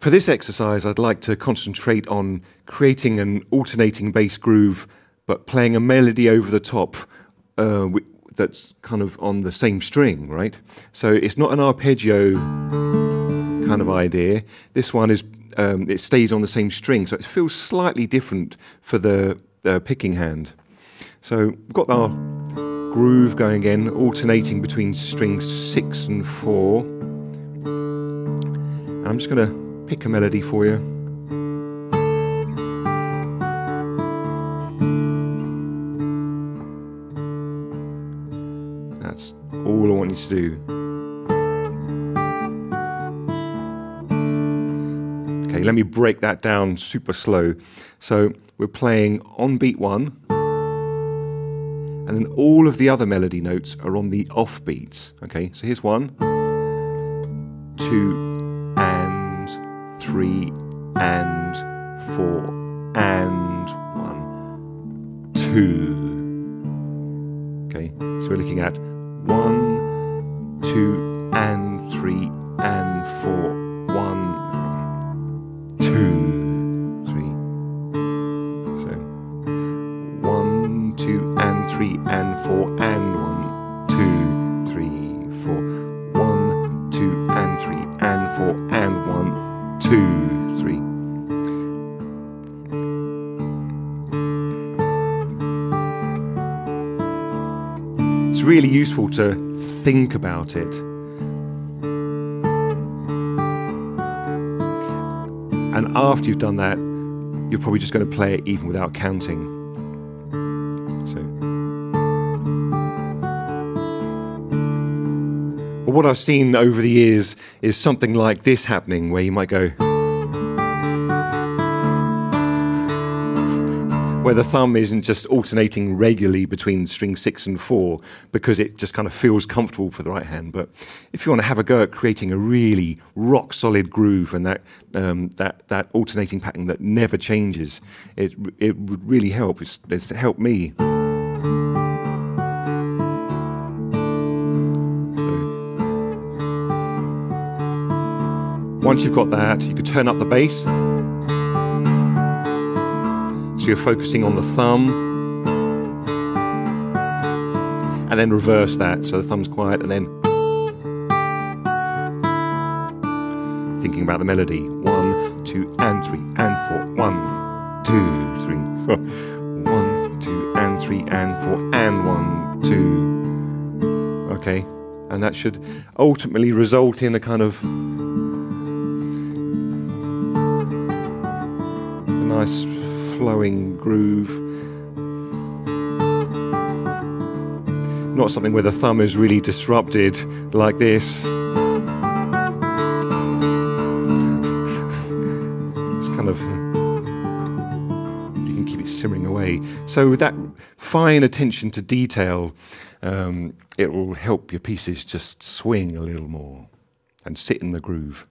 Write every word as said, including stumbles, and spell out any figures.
For this exercise, I'd like to concentrate on creating an alternating bass groove, but playing a melody over the top uh, that's kind of on the same string, right? So it's not an arpeggio kind of idea. This one is, um, it stays on the same string, so it feels slightly different for the uh, picking hand. So we've got our groove going again, alternating between strings six and four. And I'm just going to pick a melody for you. That's all I want you to do. Okay, let me break that down super slow. So we're playing on beat one, and then all of the other melody notes are on the off beats. Okay, so here's one, two, three, and four, and one, two. Okay, so we're looking at one, two, and three, and four, one, two, three. So one, two, and three, and four, and one, two, three, four, one, two, and three, and four, and one, two, three. It's really useful to think about it. And after you've done that, you're probably just going to play it even without counting. So. But what I've seen over the years is something like this happening, where you might go, where the thumb isn't just alternating regularly between string six and four because it just kind of feels comfortable for the right hand. But if you want to have a go at creating a really rock solid groove and that um, that that alternating pattern that never changes, it it would really help. It's, it's helped me. Once you've got that, you could turn up the bass. So you're focusing on the thumb. And then reverse that, so the thumb's quiet, and then thinking about the melody. One, two, and three, and four. One, two, three, four. One, two, and three, and four, and one, two. Okay, and that should ultimately result in a kind of nice flowing groove. Not something where the thumb is really disrupted like this. It's kind of, you can keep it simmering away. So with that fine attention to detail, um, it will help your pieces just swing a little more and sit in the groove.